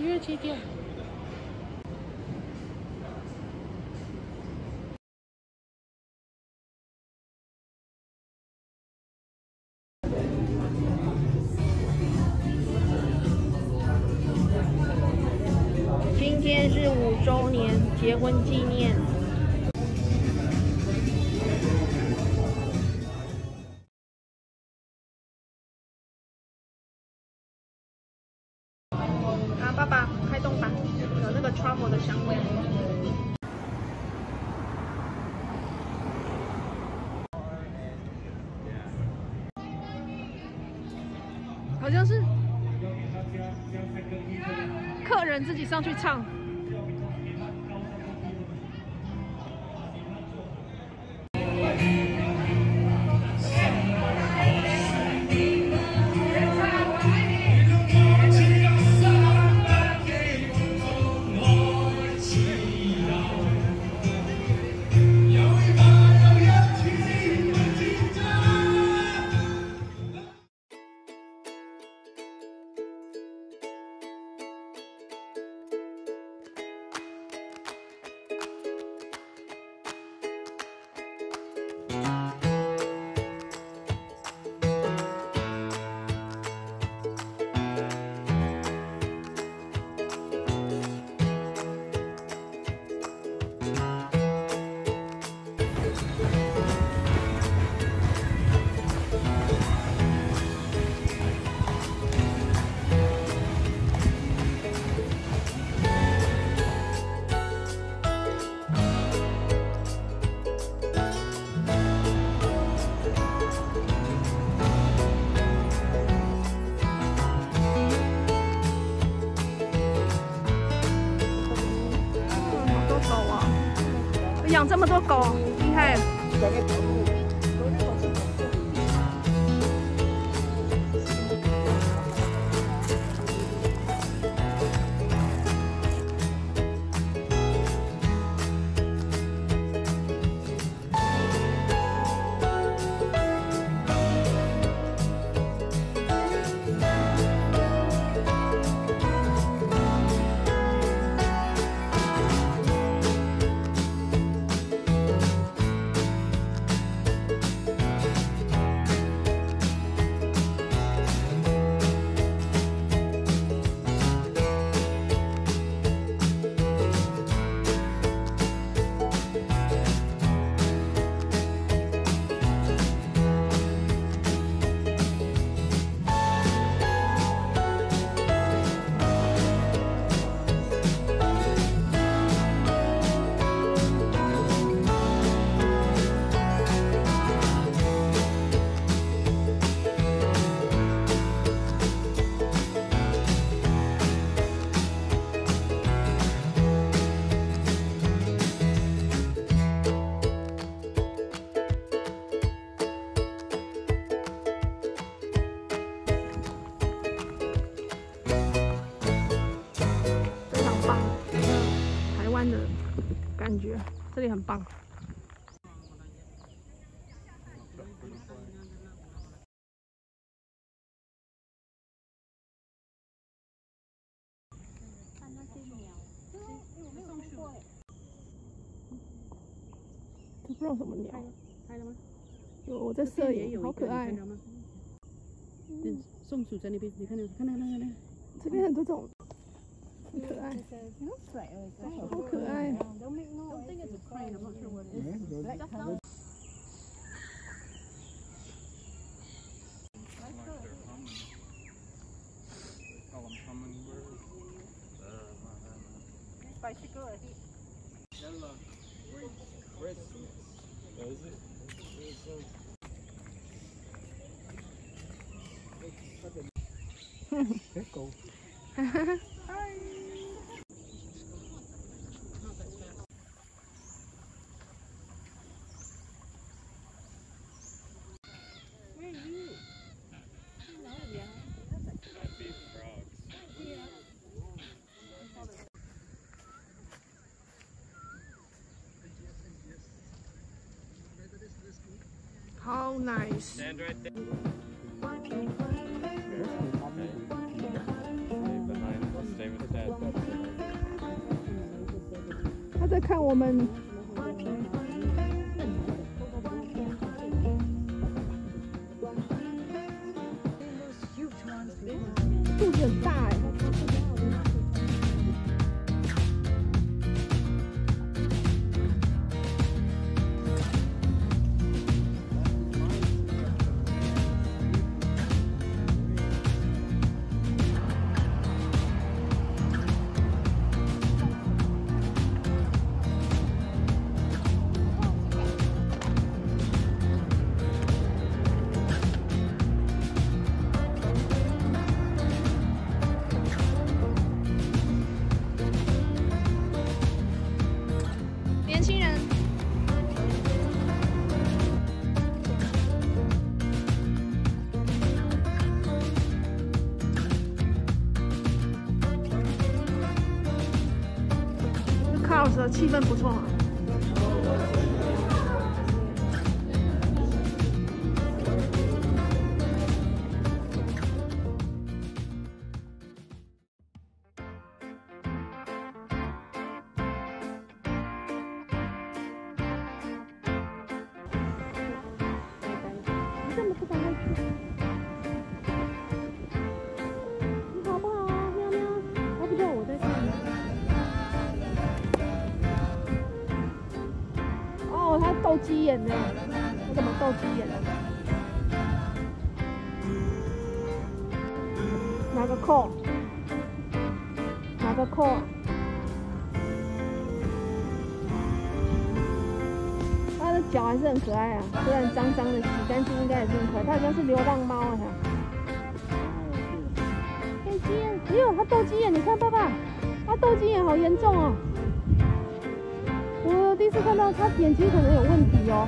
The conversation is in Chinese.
音乐祭店。今天是5周年结婚纪念。 爸爸，开动吧，有那个 truffle 的香味。好像是客人自己上去唱。养这么多狗，厉害！感觉这里很棒。不知道什么鸟，拍了吗？有，我在摄影，好可爱。松鼠在那边，你看那个，看那个，那个，这边很多种。 很可爱，好可爱！How nice. Stand right there. Stay behind. Stay with Dad. 在看我们。 肚子很大哎。老师的气氛不错嘛。你怎么不赶快去？你好不好啊，喵喵？还不知道我在看吗？ 哦，他斗鸡眼呢？我怎么斗鸡眼了？拿个扣，拿个扣。他的脚还是很可爱啊，虽然脏脏的，洗干净应该也是很可爱。它好像是流浪猫啊。斗鸡眼，哎呦，它斗鸡眼，你看爸爸，它斗鸡眼好严重哦。 我第一次看到他眼睛可能有问题哦。